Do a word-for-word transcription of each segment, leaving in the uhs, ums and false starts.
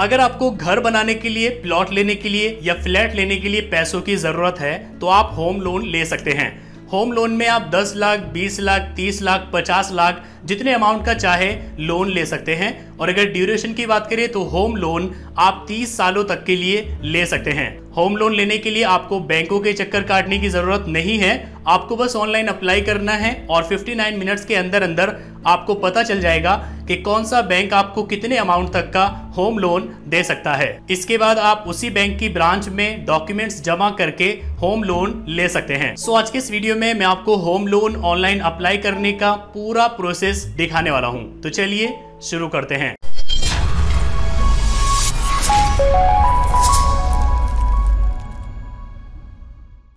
अगर आपको घर बनाने के लिए, प्लॉट लेने के लिए या फ्लैट लेने के लिए पैसों की ज़रूरत है तो आप होम लोन ले सकते हैं। होम लोन में आप दस लाख, बीस लाख, तीस लाख, पचास लाख जितने अमाउंट का चाहे लोन ले सकते हैं। और अगर ड्यूरेशन की बात करें तो होम लोन आप तीस सालों तक के लिए ले सकते हैं। होम लोन लेने के लिए आपको बैंकों के चक्कर काटने की ज़रूरत नहीं है, आपको बस ऑनलाइन अप्लाई करना है और उनसठ मिनट्स के अंदर अंदर आपको पता चल जाएगा कि कौन सा बैंक आपको कितने अमाउंट तक का होम लोन दे सकता है। इसके बाद आप उसी बैंक की ब्रांच में डॉक्यूमेंट्स जमा करके होम लोन ले सकते हैं। सो आज के इस वीडियो में मैं आपको होम लोन ऑनलाइन अप्लाई करने का पूरा प्रोसेस दिखाने वाला हूँ, तो चलिए शुरू करते हैं।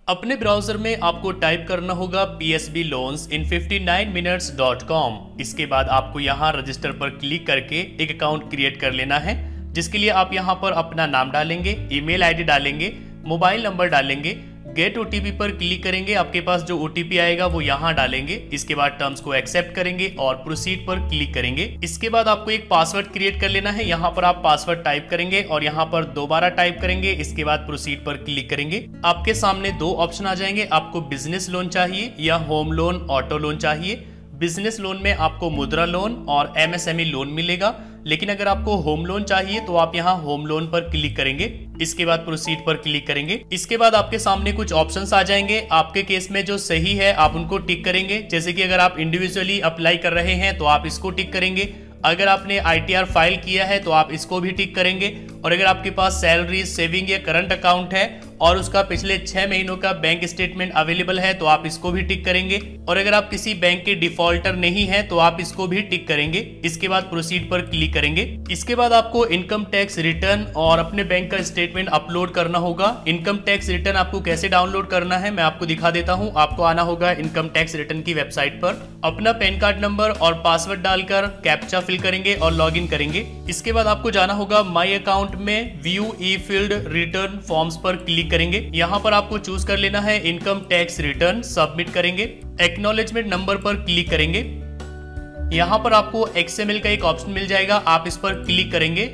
अपने ब्राउजर में आपको टाइप करना होगा P S B loans in उनसठ मिनट्स डॉट कॉम। इसके बाद आपको यहाँ रजिस्टर पर क्लिक करके एक अकाउंट क्रिएट कर लेना है, जिसके लिए आप यहाँ पर अपना नाम डालेंगे, ईमेल आईडी डालेंगे, मोबाइल नंबर डालेंगे, गेट ओटीपी पर क्लिक करेंगे, आपके पास जो ओटीपी आएगा वो यहाँ डालेंगे। इसके बाद टर्म्स को एक्सेप्ट करेंगे और प्रोसीड पर क्लिक करेंगे। इसके बाद आपको एक पासवर्ड क्रिएट कर लेना है, यहाँ पर आप पासवर्ड टाइप करेंगे और यहाँ पर दोबारा टाइप करेंगे। इसके बाद प्रोसीड पर क्लिक करेंगे। आपके सामने दो ऑप्शन आ जाएंगे, आपको बिजनेस लोन चाहिए या होम लोन, ऑटो लोन चाहिए। बिजनेस लोन में आपको मुद्रा लोन और M S M E loan मिलेगा, लेकिन अगर आपको होम लोन चाहिए तो आप यहाँ होम लोन पर क्लिक करेंगे। इसके बाद प्रोसीड पर क्लिक करेंगे। इसके बाद आपके सामने कुछ ऑप्शंस आ जाएंगे, आपके केस में जो सही है आप उनको टिक करेंगे। जैसे कि अगर आप इंडिविजुअली अप्लाई कर रहे हैं तो आप इसको टिक करेंगे, अगर आपने आई टी आर फाइल किया है तो आप इसको भी टिक करेंगे, और अगर आपके पास सैलरी, सेविंग या करंट अकाउंट है और उसका पिछले छह महीनों का बैंक स्टेटमेंट अवेलेबल है तो आप इसको भी टिक करेंगे, और अगर आप किसी बैंक के डिफॉल्टर नहीं है तो आप इसको भी टिक करेंगे। इसके बाद प्रोसीड पर क्लिक करेंगे। इसके बाद आपको इनकम टैक्स रिटर्न और अपने बैंक का स्टेटमेंट अपलोड करना होगा। इनकम टैक्स रिटर्न आपको कैसे डाउनलोड करना है मैं आपको दिखा देता हूँ। आपको आना होगा इनकम टैक्स रिटर्न की वेबसाइट पर, अपना पैन कार्ड नंबर और पासवर्ड डालकर कैप्चा फिल करेंगे और लॉग इन करेंगे। इसके बाद आपको जाना होगा माई अकाउंट में, view e field return forms पर क्लिक करेंगे। यहाँ पर आपको चूज कर लेना है इनकम टैक्स रिटर्न, सबमिट करेंगे, एक्नॉलेजमेंट नंबर पर क्लिक करेंगे। यहाँ पर आपको एक्स एम एल का एक ऑप्शन मिल जाएगा, आप इस पर क्लिक करेंगे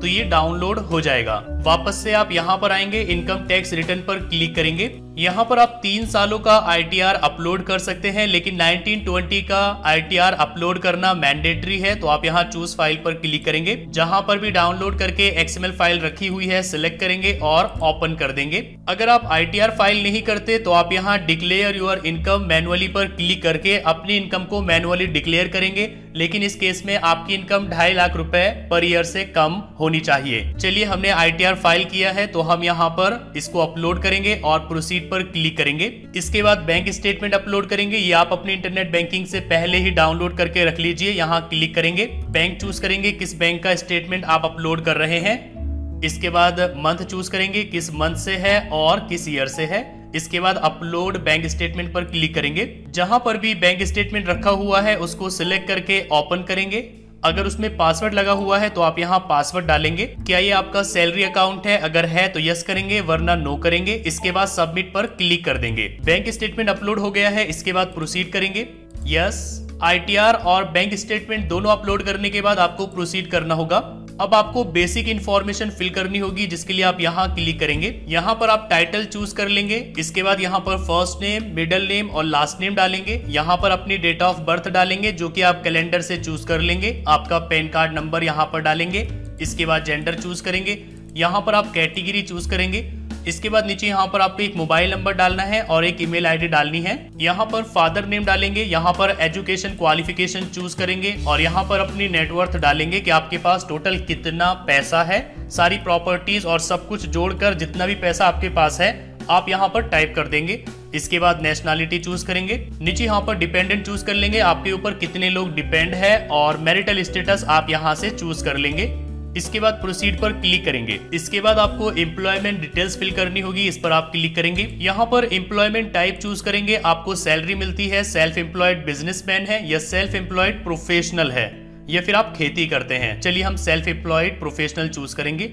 तो ये डाउनलोड हो जाएगा। वापस से आप यहाँ पर आएंगे, इनकम टैक्स रिटर्न पर क्लिक करेंगे। यहाँ पर आप तीन सालों का आई टी आर अपलोड कर सकते हैं, लेकिन उन्नीस बीस का आई टी आर अपलोड करना मैंडेटरी है, तो आप यहाँ चूज फाइल पर क्लिक करेंगे। जहाँ पर भी डाउनलोड करके एक्स एम एल फाइल रखी हुई है सिलेक्ट करेंगे और ओपन कर देंगे। अगर आप आई टी आर फाइल नहीं करते तो आप यहाँ डिक्लेयर योर इनकम मैनुअली पर क्लिक करके अपनी इनकम को मैनुअली डिक्लेयर करेंगे, लेकिन इस केस में आपकी इनकम ढाई लाख रुपए पर ईयर से कम होनी चाहिए। चलिए, हमने आई टी आर फाइल किया है तो हम यहाँ पर इसको अपलोड करेंगे और प्रोसीड पर क्लिक करेंगे। इसके बाद बैंक स्टेटमेंट अपलोड करेंगे, ये आप अपने इंटरनेट बैंकिंग से पहले ही डाउनलोड करके रख लीजिए। यहाँ क्लिक करेंगे, बैंक चूज करेंगे किस बैंक का स्टेटमेंट आप अपलोड कर रहे हैं। इसके बाद मंथ चूज करेंगे किस मंथ से है और किस ईयर से है। इसके बाद अपलोड बैंक स्टेटमेंट पर क्लिक करेंगे। जहां पर भी बैंक स्टेटमेंट रखा हुआ है उसको सिलेक्ट करके ओपन करेंगे। अगर उसमें पासवर्ड लगा हुआ है तो आप यहाँ पासवर्ड डालेंगे। क्या ये आपका सैलरी अकाउंट है, अगर है तो यस करेंगे, वरना नो करेंगे। इसके बाद सबमिट पर क्लिक कर देंगे। बैंक स्टेटमेंट अपलोड हो गया है, इसके बाद प्रोसीड करेंगे। यस, आई टी आर और बैंक स्टेटमेंट दोनों अपलोड करने के बाद आपको प्रोसीड करना होगा। अब आपको बेसिक इन्फॉर्मेशन फिल करनी होगी, जिसके लिए आप यहाँ क्लिक करेंगे। यहाँ पर आप टाइटल चूज कर लेंगे। इसके बाद यहाँ पर फर्स्ट नेम, मिडिल नेम और लास्ट नेम डालेंगे। यहाँ पर अपनी डेट ऑफ बर्थ डालेंगे, जो कि आप कैलेंडर से चूज कर लेंगे। आपका पैन कार्ड नंबर यहाँ पर डालेंगे। इसके बाद जेंडर चूज करेंगे, यहाँ पर आप कैटेगरी चूज करेंगे। इसके बाद नीचे यहाँ पर आपको एक मोबाइल नंबर डालना है और एक ईमेल आईडी डालनी है। यहाँ पर फादर नेम डालेंगे, यहाँ पर एजुकेशन क्वालिफिकेशन चूज करेंगे और यहाँ पर अपनी नेटवर्थ डालेंगे कि आपके पास टोटल कितना पैसा है। सारी प्रॉपर्टीज और सब कुछ जोड़कर जितना भी पैसा आपके पास है आप यहाँ पर टाइप कर देंगे। इसके बाद नेशनैलिटी चूज करेंगे, नीचे यहाँ पर डिपेंडेंट चूज कर लेंगे, आपके ऊपर कितने लोग डिपेंड है, और मैरिटल स्टेटस आप यहाँ से चूज कर लेंगे। इसके बाद प्रोसीड पर क्लिक करेंगे। इसके बाद आपको एम्प्लॉयमेंट डिटेल्स फिल करनी होगी, इस पर आप क्लिक करेंगे। यहाँ पर एम्प्लॉयमेंट टाइप चूज करेंगे, आपको सैलरी मिलती है, सेल्फ एम्प्लॉयड बिजनेसमैन है या सेल्फ एम्प्लॉयड प्रोफेशनल है, या फिर आप खेती करते हैं। चलिए, हम सेल्फ एम्प्लॉयड प्रोफेशनल चूज करेंगे।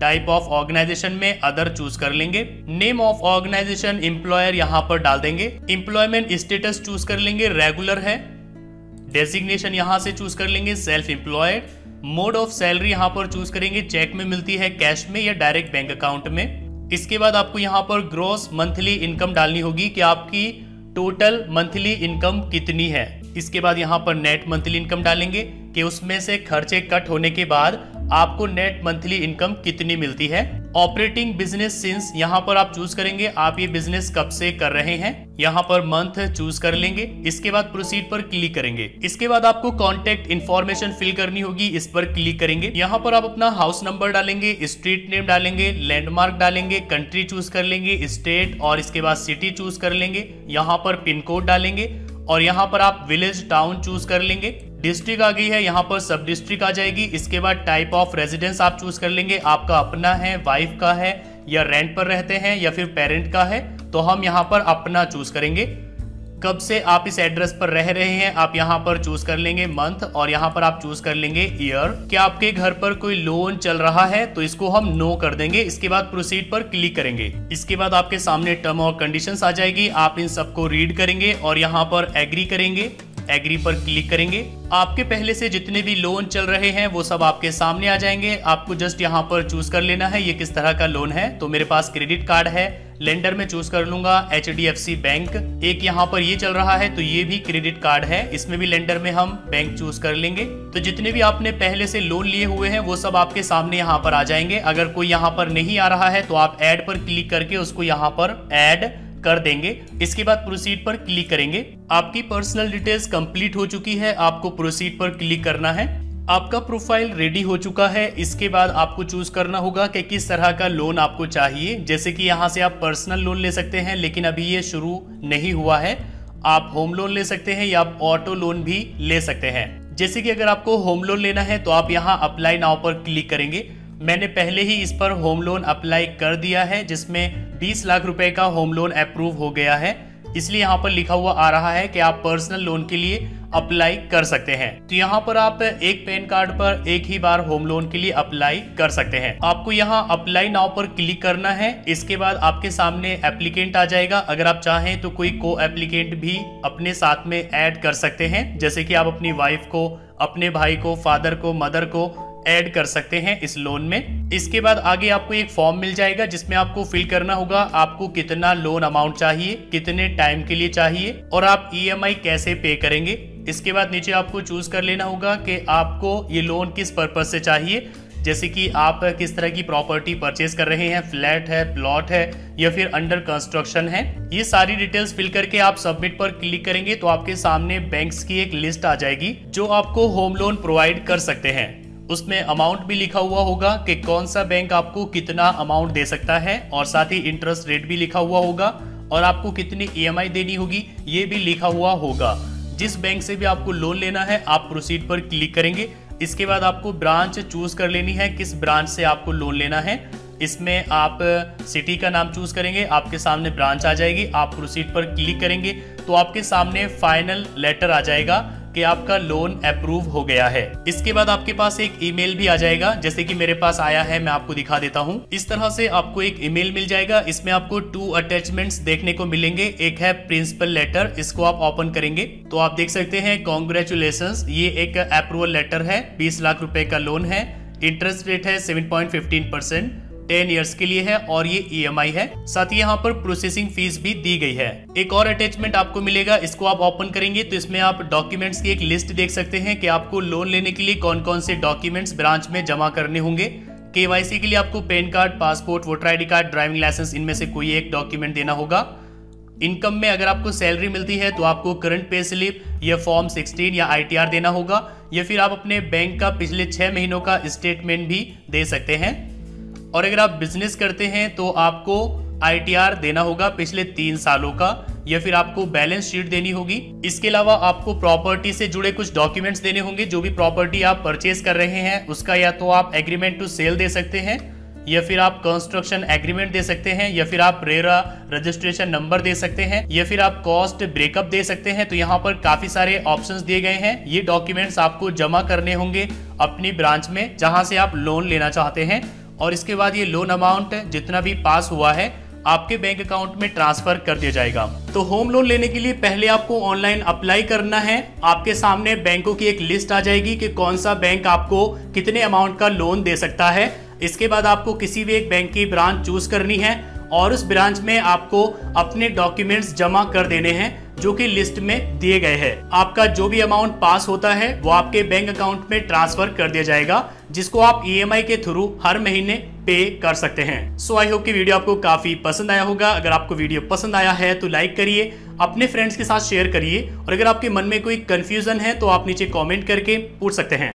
टाइप ऑफ ऑर्गेनाइजेशन में अदर चूज कर लेंगे। नेम ऑफ ऑर्गेनाइजेशन एम्प्लॉयर यहाँ पर डाल देंगे। एम्प्लॉयमेंट स्टेटस चूज कर लेंगे, रेगुलर है। डेजिग्नेशन यहाँ से चूज कर लेंगे, self employed. Mode of salary यहाँ पर चूज करेंगे, चेक में मिलती है, कैश में या डायरेक्ट बैंक अकाउंट में। इसके बाद आपको यहाँ पर ग्रॉस मंथली इनकम डालनी होगी कि आपकी टोटल मंथली इनकम कितनी है। इसके बाद यहाँ पर नेट मंथली इनकम डालेंगे कि उसमें से खर्चे कट होने के बाद आपको नेट मंथली इनकम कितनी मिलती है। ऑपरेटिंग बिजनेस सिंस यहाँ पर आप चूज करेंगे, आप ये बिजनेस कब से कर रहे हैं, यहाँ पर मंथ चूज कर लेंगे। इसके बाद प्रोसीड पर क्लिक करेंगे। इसके बाद आपको कॉन्टेक्ट इन्फॉर्मेशन फिल करनी होगी, इस पर क्लिक करेंगे। यहाँ पर आप अपना हाउस नंबर डालेंगे, स्ट्रीट नेम डालेंगे, लैंडमार्क डालेंगे, कंट्री चूज कर लेंगे, स्टेट और इसके बाद सिटी चूज कर लेंगे। यहाँ पर पिन कोड डालेंगे और यहाँ पर आप विलेज टाउन चूज कर लेंगे। डिस्ट्रिक्ट आ गई है, यहाँ पर सब डिस्ट्रिक्ट आ जाएगी। इसके बाद टाइप ऑफ रेजिडेंस आप चूज कर लेंगे, आपका अपना है, वाइफ का है, या रेंट पर रहते हैं, या फिर पेरेंट का है, तो हम यहाँ पर अपना चूज करेंगे। कब से आप इस एड्रेस पर रह रहे हैं, आप यहाँ पर चूज कर लेंगे मंथ और यहाँ पर आप चूज कर लेंगे ईयर। क्या आपके घर पर कोई लोन चल रहा है, तो इसको हम नो कर देंगे। इसके बाद प्रोसीड पर क्लिक करेंगे। इसके बाद आपके सामने टर्म और कंडीशंस आ जाएगी, आप इन सबको रीड करेंगे और यहाँ पर एग्री करेंगे। एग्री पर क्लिक करेंगे। आपके पहले से जितने भी लोन चल रहे हैं वो सब आपके सामने आ जाएंगे। आपको जस्ट यहाँ पर चूज कर लेना है ये किस तरह का लोन है। तो मेरे पास क्रेडिट कार्ड है, लेंडर में चूज कर लूंगा H D F C bank. एक यहाँ पर ये चल रहा है तो ये भी क्रेडिट कार्ड है, इसमें भी लेंडर में हम बैंक चूज कर लेंगे। तो जितने भी आपने पहले से लोन लिए हुए हैं वो सब आपके सामने यहाँ पर आ जाएंगे। अगर कोई यहाँ पर नहीं आ रहा है तो आप ऐड पर क्लिक करके उसको यहाँ पर ऐड कर देंगे। इसके बाद प्रोसीड पर क्लिक करेंगे। आपकी पर्सनल डिटेल्स कंप्लीट हो चुकी है, आपको प्रोसीड पर क्लिक करना है। आपका प्रोफाइल रेडी हो चुका है। इसके बाद आपको चूज करना होगा कि किस तरह का लोन आपको चाहिए। जैसे कि यहाँ से आप पर्सनल लोन ले सकते हैं, लेकिन अभी ये शुरू नहीं हुआ है। आप होम लोन ले सकते हैं या आप ऑटो लोन भी ले सकते हैं। जैसे कि अगर आपको होम लोन लेना है तो आप यहाँ अप्लाई नाउ पर क्लिक करेंगे। मैंने पहले ही इस पर होम लोन अप्लाई कर दिया है, जिसमें बीस लाख रुपए का होम लोन अप्रूव हो गया है, इसलिए यहाँ पर लिखा हुआ आ रहा है कि आप पर्सनल लोन के लिए अप्लाई कर सकते हैं। तो यहाँ पर आप एक पैन कार्ड पर एक ही बार होम लोन के लिए अप्लाई कर सकते हैं। आपको यहाँ अप्लाई नाउ पर क्लिक करना है। इसके बाद आपके सामने एप्लीकेंट आ जाएगा। अगर आप चाहें तो कोई को एप्लीकेंट भी अपने साथ में ऐड कर सकते हैं, जैसे कि आप अपनी वाइफ को, अपने भाई को, फादर को, मदर को ऐड कर सकते हैं इस लोन में। इसके बाद आगे आपको एक फॉर्म मिल जाएगा जिसमें आपको फिल करना होगा आपको कितना लोन अमाउंट चाहिए, कितने टाइम के लिए चाहिए और आप ई एम आई कैसे पे करेंगे। इसके बाद नीचे आपको चूज कर लेना होगा कि आपको ये लोन किस पर्पज से चाहिए, जैसे कि आप किस तरह की प्रॉपर्टी परचेज कर रहे हैं, फ्लैट है, प्लॉट है या फिर अंडर कंस्ट्रक्शन है। ये सारी डिटेल्स फिल करके आप सबमिट पर क्लिक करेंगे तो आपके सामने बैंक्स की एक लिस्ट आ जाएगी जो आपको होम लोन प्रोवाइड कर सकते हैं। उसमें अमाउंट भी लिखा हुआ होगा कि कौन सा बैंक आपको कितना अमाउंट दे सकता है और साथ ही इंटरेस्ट रेट भी लिखा हुआ होगा और आपको कितनी ई एम आई देनी होगी ये भी लिखा हुआ होगा। जिस बैंक से भी आपको लोन लेना है आप प्रोसीड पर क्लिक करेंगे। इसके बाद आपको ब्रांच चूज कर लेनी है, किस ब्रांच से आपको लोन लेना है। इसमें आप सिटी का नाम चूज करेंगे, आपके सामने ब्रांच आ जाएगी। आप प्रोसीड पर क्लिक करेंगे तो आपके सामने फाइनल लेटर आ जाएगा कि आपका लोन अप्रूव हो गया है। इसके बाद आपके पास एक ईमेल भी आ जाएगा, जैसे कि मेरे पास आया है, मैं आपको दिखा देता हूं। इस तरह से आपको एक ईमेल मिल जाएगा। इसमें आपको टू अटैचमेंट्स देखने को मिलेंगे। एक है प्रिंसिपल लेटर, इसको आप ओपन करेंगे तो आप देख सकते हैं कॉन्ग्रेचुलेशंस, ये एक अप्रूवल लेटर है, बीस लाख रुपए का लोन है, इंटरेस्ट रेट है seven point fifteen percent, ten years के लिए है और ये ई एम आई है। साथ ही यहाँ पर प्रोसेसिंग फीस भी दी गई है। एक और अटैचमेंट आपको मिलेगा, इसको आप ओपन करेंगे तो इसमें आप डॉक्यूमेंट्स की एक लिस्ट देख सकते हैं कि आपको लोन लेने के लिए कौन कौन से डॉक्यूमेंट्स ब्रांच में जमा करने होंगे। के वाई सी के लिए आपको PAN card, passport, voter I D card, driving licence, इनमें से कोई एक डॉक्यूमेंट देना होगा। इनकम में अगर आपको सैलरी मिलती है तो आपको करंट पे स्लिप या फॉर्म सिक्सटीन या आई टी आर देना होगा, या फिर आप अपने बैंक का पिछले छह महीनों का स्टेटमेंट भी दे सकते हैं। और अगर आप बिजनेस करते हैं तो आपको आई टी आर देना होगा पिछले तीन सालों का, या फिर आपको बैलेंस शीट देनी होगी। इसके अलावा आपको प्रॉपर्टी से जुड़े कुछ डॉक्यूमेंट्स देने होंगे। जो भी प्रॉपर्टी आप परचेज कर रहे हैं उसका या तो आप एग्रीमेंट टू सेल दे सकते हैं, या फिर आप कंस्ट्रक्शन एग्रीमेंट दे सकते हैं, या फिर आप रेरा रजिस्ट्रेशन नंबर दे सकते हैं, या फिर आप कॉस्ट ब्रेकअप दे सकते हैं। तो यहाँ पर काफी सारे ऑप्शंस दिए गए हैं। ये डॉक्यूमेंट्स आपको जमा करने होंगे अपनी ब्रांच में जहाँ से आप लोन लेना चाहते हैं, और इसके बाद ये लोन अमाउंट जितना भी पास हुआ है आपके बैंक अकाउंट में ट्रांसफर कर दिया जाएगा। तो होम लोन लेने के लिए पहले आपको ऑनलाइन अप्लाई करना है। आपके सामने बैंकों की एक लिस्ट आ जाएगी कि कौन सा बैंक आपको कितने अमाउंट का लोन दे सकता है। इसके बाद आपको किसी भी एक बैंक की ब्रांच चूज करनी है और उस ब्रांच में आपको अपने डॉक्यूमेंट्स जमा कर देने हैं जो कि लिस्ट में दिए गए हैं। आपका जो भी अमाउंट पास होता है वो आपके बैंक अकाउंट में ट्रांसफर कर दिया जाएगा, जिसको आप ईएमआई के थ्रू हर महीने पे कर सकते हैं। सो आई होप कि वीडियो आपको काफी पसंद आया होगा। अगर आपको वीडियो पसंद आया है तो लाइक करिए, अपने फ्रेंड्स के साथ शेयर करिए और अगर आपके मन में कोई कंफ्यूजन है तो आप नीचे कॉमेंट करके पूछ सकते हैं।